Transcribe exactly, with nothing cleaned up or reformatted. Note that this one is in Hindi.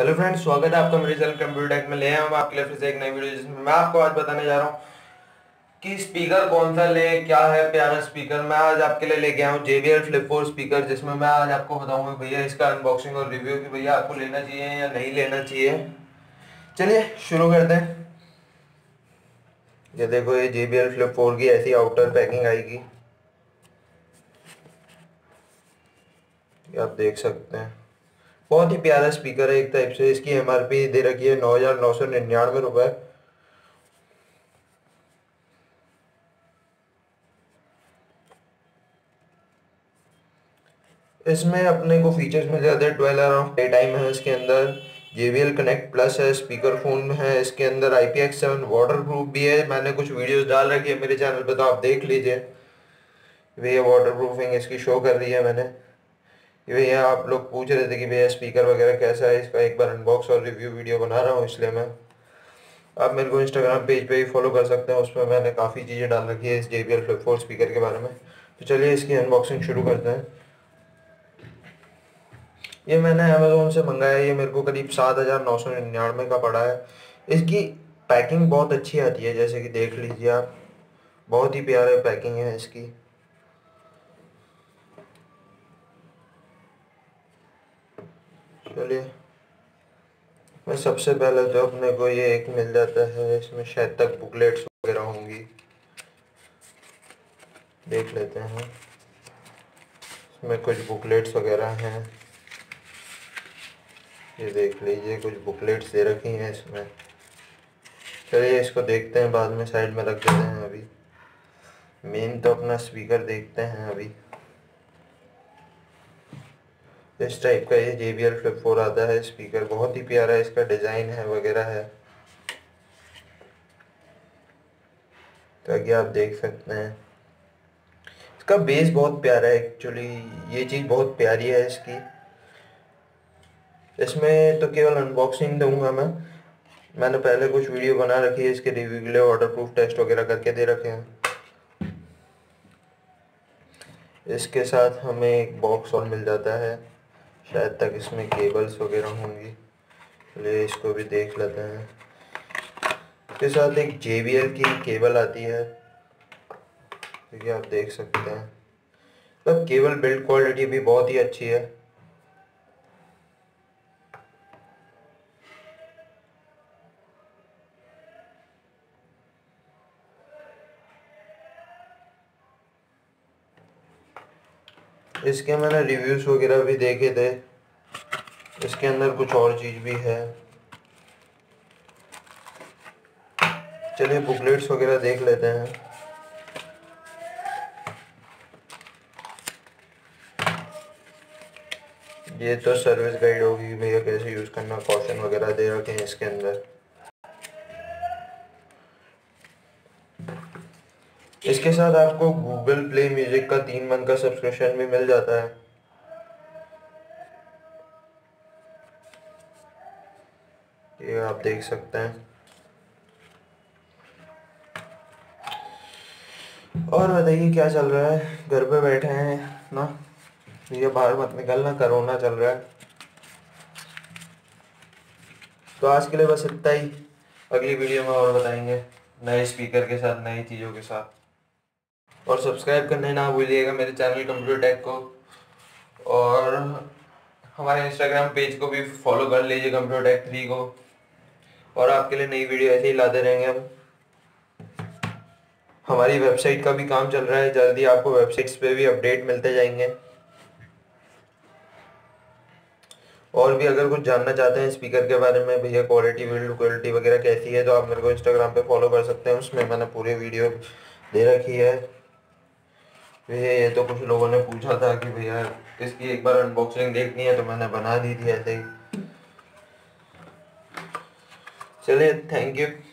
हेलो फ्रेंड्स, स्वागत है आपका मेरे चैनल कंप्यूटर टेक में। ले आए हम आपके लिए फिर से एक नई वीडियो जिसमें मैं आपको आज बताने जा रहा हूँ कि स्पीकर कौन सा ले, क्या है प्यारा स्पीकर। मैं आज आपके लिए लेके आया हूँ J B L flip four speaker, जिसमें मैं आज आपको बताऊँगा भैया इसका अनबॉक्सिंग और रिव्यू कि भैया आपको लेना चाहिए या नहीं लेना चाहिए। चलिए शुरू करते हैं। ये देखो, ये J B L flip four की ऐसी आउटर पैकिंग आएगी, आप देख सकते हैं। बहुत ही प्यारा स्पीकर है एक टाइप से। इसकी एम आर पी दे रखी है नौ हजार नौ सौ निन्यानवे रुपए। इसमें अपने को फीचर्स मिल जाते हैं। ट्वेल्व अराउंड डे टाइम है इसके अंदर, J B L connect plus है, स्पीकर फोन है इसके अंदर, I P X seven waterproof भी है। मैंने कुछ वीडियोस डाल रखी है मेरे चैनल पे, तो आप देख लीजिए। भैया वाटर प्रूफिंग इसकी शो कर रही है। मैंने भैया आप लोग पूछ रहे थे कि भैया स्पीकर वगैरह कैसा है, इसका एक बार अनबॉक्स और रिव्यू वीडियो बना रहा हूँ, इसलिए मैं। आप मेरे को इंस्टाग्राम पेज पे भी फॉलो कर सकते हैं, उसमें मैंने काफ़ी चीज़ें डाल रखी है इस J B L flip four speaker के बारे में। तो चलिए इसकी अनबॉक्सिंग शुरू करते हैं। ये मैंने अमेजोन से मंगाया, ये मेरे को करीब सात हज़ार नौ सौ निन्यानवे का पड़ा है। इसकी पैकिंग बहुत अच्छी आती है, जैसे कि देख लीजिए आप, बहुत ही प्यारे पैकिंग है इसकी। चलिए मैं सबसे पहले जो अपने को ये एक मिल जाता है, इसमें शायद तक बुकलेट्स वगैरह होंगी, देख लेते हैं। इसमें कुछ बुकलेट्स वगैरह हैं, ये देख लीजिए, कुछ बुकलेट्स दे रखी हैं इसमें। चलिए इसको देखते हैं, बाद में साइड में रख देते हैं। अभी मेन तो अपना स्पीकर देखते हैं। अभी इस टाइप का ये J B L flip four आता है स्पीकर, बहुत ही प्यारा है, इसका डिज़ाइन है वगैरह है, ताकि आप देख सकते हैं। इसका बेस बहुत प्यारा है, एक्चुअली ये चीज़ बहुत प्यारी है इसकी। इसमें तो केवल अनबॉक्सिंग दूंगा मैं। मैंने पहले कुछ वीडियो बना रखी है इसके रिव्यू के लिए, वाटर प्रूफ टेस्ट वगैरह करके दे रखे हैं। इसके साथ हमें एक बॉक्स और मिल जाता है, शायद तक इसमें केबल्स वगैरह होंगी। चलिए इसको भी देख लेते हैं। इसके साथ एक जे बी एल की केबल आती है, देखिए आप देख सकते हैं। मतलब केबल बिल्ड क्वालिटी भी बहुत ही अच्छी है। इसके मैंने रिव्यूज़ वगैरह भी देखे थे। इसके अंदर कुछ और चीज़ भी है। चलिए बुकलेट्स वगैरह देख लेते हैं। ये तो सर्विस गाइड होगी भैया, कैसे यूज़ करना, कॉशन वगैरह दे रखे हैं इसके अंदर। इसके साथ आपको गूगल प्ले म्यूजिक का तीन मंथ का सब्सक्रिप्शन भी मिल जाता है। ये आप देख सकते हैं। और बताइए क्या चल रहा है, घर पे बैठे हैं ना, ये बाहर मत निकलना, कोरोना चल रहा है। तो आज के लिए बस इतना ही, अगली वीडियो में और बताएंगे नए स्पीकर के साथ, नई चीज़ों के साथ। और सब्सक्राइब करने ना भूलिएगा मेरे चैनल कंप्यूटर टेक को, और हमारे इंस्टाग्राम पेज को भी फॉलो कर लीजिए कंप्यूटर टेक थ्री को। और आपके लिए नई वीडियो ऐसे ही लाते रहेंगे हम। हमारी वेबसाइट का भी काम चल रहा है, जल्दी आपको वेबसाइट्स पे भी अपडेट मिलते जाएंगे। और भी अगर कुछ जानना चाहते हैं स्पीकर के बारे में, भैया क्वालिटी बिल्ड क्वालिटी वगैरह कैसी है, तो आप मेरे को इंस्टाग्राम पे फॉलो कर सकते हैं, उसमें मैंने पूरी वीडियो दे रखी है। भैया ये तो कुछ लोगों ने पूछा था कि भैया इसकी एक बार अनबॉक्सिंग देखनी है, तो मैंने बना दी थी ऐसे ही। चलिए थैंक यू।